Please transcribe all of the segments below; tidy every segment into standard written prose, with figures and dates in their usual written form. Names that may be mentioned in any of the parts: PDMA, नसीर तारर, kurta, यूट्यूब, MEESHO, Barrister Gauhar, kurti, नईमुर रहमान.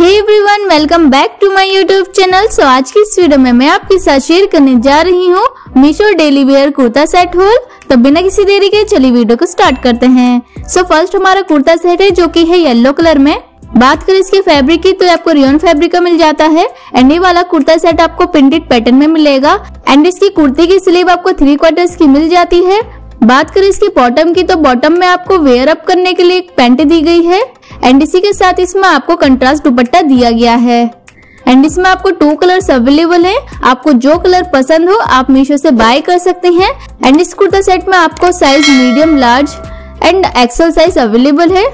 Hey everyone, welcome back to my यूट्यूब channel. So आज की इस वीडियो में मैं आपके साथ शेयर करने जा रही हूँ Meesho daily wear kurta set haul. तो बिना किसी देरी के चलिए वीडियो को स्टार्ट करते हैं। सो फर्स्ट हमारा कुर्ता सेट है जो कि है येलो कलर में। बात करें इसके फैब्रिक की तो आपको रेयन फैब्रिक का मिल जाता है एंड ये वाला कुर्ता सेट आपको प्रिंटेड पैटर्न में मिलेगा एंड इसकी कुर्ती की स्लीव आपको 3/4 की मिल जाती है। बात करें इसकी बॉटम की तो बॉटम में आपको वेयर अप करने के लिए एक पैंट दी गई है एंड इसी के साथ इसमें आपको कंट्रास्ट दुपट्टा दिया गया है एंड इसमें आपको 2 कलर्स अवेलेबल हैं। आपको जो कलर पसंद हो आप मीशो से बाय कर सकते हैं एंड इस कुर्ता सेट में आपको size medium, large and XL size available है।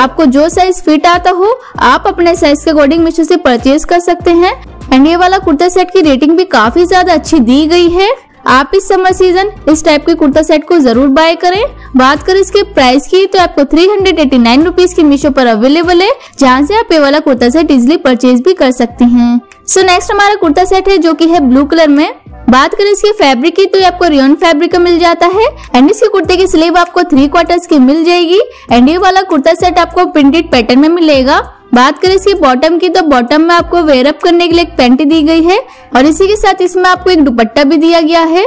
आपको जो साइज फिट आता हो आप अपने साइज के अकॉर्डिंग मीशो से परचेज कर सकते हैं एंड ये वाला कुर्ता सेट की रेटिंग भी काफी ज्यादा अच्छी दी गई है। आप इस समर सीजन इस टाइप के कुर्ता सेट को जरूर बाय करें। बात करें इसके प्राइस की तो आपको 389 रुपीज की मीशो पर अवेलेबल है, जहां से आप ये वाला कुर्ता सेट इजिली परचेज भी कर सकते हैं। सो नेक्स्ट हमारा कुर्ता सेट है जो कि है ब्लू कलर में। बात करें इसके फैब्रिक की तो आपको रेयन फैब्रिक का मिल जाता है एंड इसके कुर्ते की स्लीव आपको 3/4 की मिल जाएगी एंड ये वाला कुर्ता सेट आपको प्रिंटेड पैटर्न में मिलेगा। बात करें इसकी बॉटम की तो बॉटम में आपको वेयर अप करने के लिए एक पैंट दी गई है और इसी के साथ इसमें आपको एक दुपट्टा भी दिया गया है।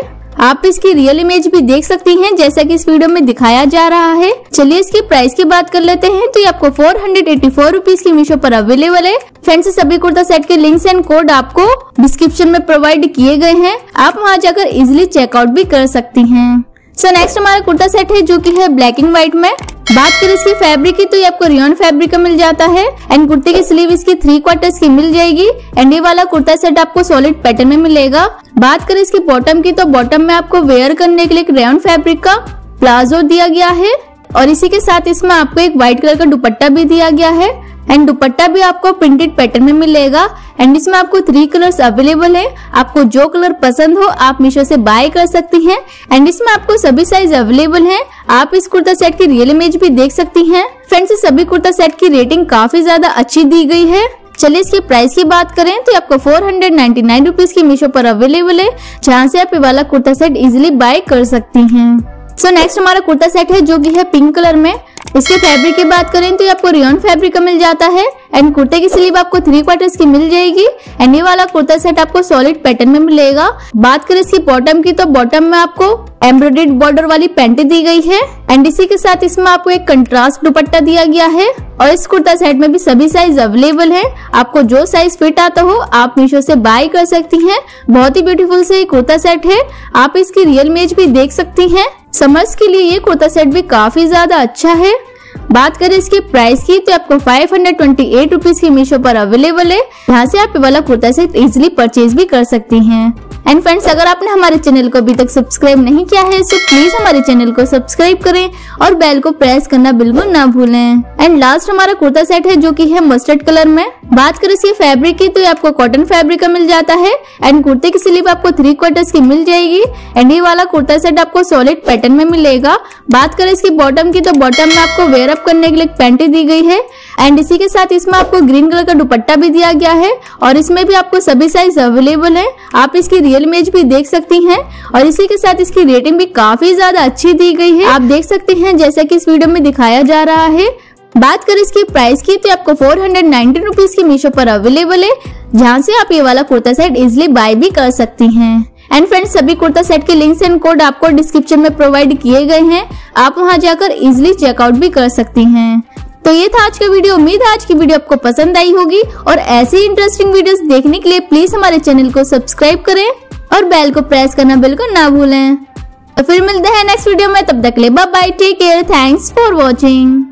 आप इसकी रियल इमेज भी देख सकती हैं जैसा कि इस वीडियो में दिखाया जा रहा है। चलिए इसकी प्राइस की बात कर लेते हैं तो ये आपको 484 रुपीज की मीशो पर अवेलेबल है। फ्रेंड्स, सभी कुर्ता सेट के लिंक्स एंड कोड आपको डिस्क्रिप्शन में प्रोवाइड किए गए हैं, आप वहाँ जाकर इजिली चेकआउट भी कर सकती है। सो नेक्स्ट हमारा कुर्ता सेट है जो कि है ब्लैक एंड व्हाइट में। बात करें इसकी फैब्रिक की तो ये आपको रेयन फैब्रिक का मिल जाता है एंड कुर्ते की स्लीव इसकी 3/4 की मिल जाएगी एंड ये वाला कुर्ता सेट आपको सॉलिड पैटर्न में मिलेगा। बात करें इसकी बॉटम की तो बॉटम में आपको वेयर करने के लिए एक रेयन फैब्रिक का प्लाजो दिया गया है और इसी के साथ इसमें आपको एक व्हाइट कलर का दुपट्टा भी दिया गया है एंड दुपट्टा भी आपको प्रिंटेड पैटर्न में मिलेगा एंड इसमें आपको 3 कलर्स अवेलेबल है। आपको जो कलर पसंद हो आप मीशो से बाय कर सकती हैं एंड इसमें आपको सभी साइज अवेलेबल हैं। आप इस कुर्ता सेट की रियल इमेज भी देख सकती हैं। फ्रेंड्स, सभी कुर्ता सेट की रेटिंग काफी ज्यादा अच्छी दी गई है। चलिए इसकी प्राइस की बात करें तो आपको 499 रुपीज की मीशो पर अवेलेबल है, जहाँ से आप ये वाला कुर्ता सेट इजिली बाय कर सकती हैं। सो नेक्स्ट हमारा कुर्ता सेट है जो की है पिंक कलर में। इसके फैब्रिक की बात करें तो ये आपको रेयन फैब्रिक का मिल जाता है एंड कुर्ते की स्लीव आपको 3/4 की मिल जाएगी एंड ये वाला कुर्ता सेट आपको सॉलिड पैटर्न में मिलेगा। बात करें इसकी बॉटम की तो बॉटम में आपको एम्ब्रॉयडर्ड बॉर्डर वाली पैंट दी गई है एंड इसी के साथ इसमें आपको एक कंट्रास्ट दुपट्टा दिया गया है और इस कुर्ता सेट में भी सभी साइज अवेलेबल है। आपको जो साइज फिट आता हो आप मीशो से बाय कर सकती हैं। बहुत ही ब्यूटीफुल से ये कुर्ता सेट है, आप इसकी रियल इमेज भी देख सकती हैं। समर्स के लिए ये कुर्ता सेट भी काफी ज्यादा अच्छा है। बात करें इसकी प्राइस की तो आपको 528 रुपीज की मीशो पर अवेलेबल है, जहाँ से आप ये वाला कुर्ता सेट इजिली परचेज भी कर सकती हैं। एंड फ्रेंड्स, अगर आपने हमारे चैनल को अभी तक सब्सक्राइब नहीं किया है तो प्लीज हमारे चैनल को सब्सक्राइब करें और बेल को प्रेस करना बिल्कुल ना भूलें। एंड लास्ट हमारा कुर्ता सेट है जो कि है मस्टर्ड कलर में। बात करें इसकी फैब्रिक की तो ये आपको कॉटन फैब्रिक का मिल जाता है एंड कुर्ते की स्लीव आपको 3/4 की मिल जाएगी एंड ये वाला कुर्ता सेट आपको सॉलिड पैटर्न में मिलेगा। बात करें इसकी बॉटम की तो बॉटम में आपको वेयर अप करने के लिए एक पैंट दी गई है एंड इसी के साथ इसमें आपको ग्रीन कलर का दुपट्टा भी दिया गया है और इसमें भी आपको सभी साइज अवेलेबल है। आप इसकी रियल इमेज भी देख सकती हैं और इसी के साथ इसकी रेटिंग भी काफी ज्यादा अच्छी दी गई है। आप देख सकते हैं जैसा कि इस वीडियो में दिखाया जा रहा है। बात करें इसकी प्राइस की तो आपको 490 रुपीज की मीशो पर अवेलेबल है, जहाँ से आप ये वाला कुर्ता सेट इजिली बाय भी कर सकती हैं। एंड फ्रेंड्स, सभी कुर्ता सेट के लिंक्स एंड कोड आपको डिस्क्रिप्शन में प्रोवाइड किए गए हैं, आप वहाँ जाकर इजिली चेकआउट भी कर सकती हैं। तो ये था आज का वीडियो। उम्मीद है आज की वीडियो आपको पसंद आई होगी और ऐसी इंटरेस्टिंग वीडियोस देखने के लिए प्लीज हमारे चैनल को सब्सक्राइब करें और बेल को प्रेस करना बिल्कुल ना भूलें। तो फिर मिलते हैं नेक्स्ट वीडियो में, तब तक के लिए bye bye, take care, thanks for watching.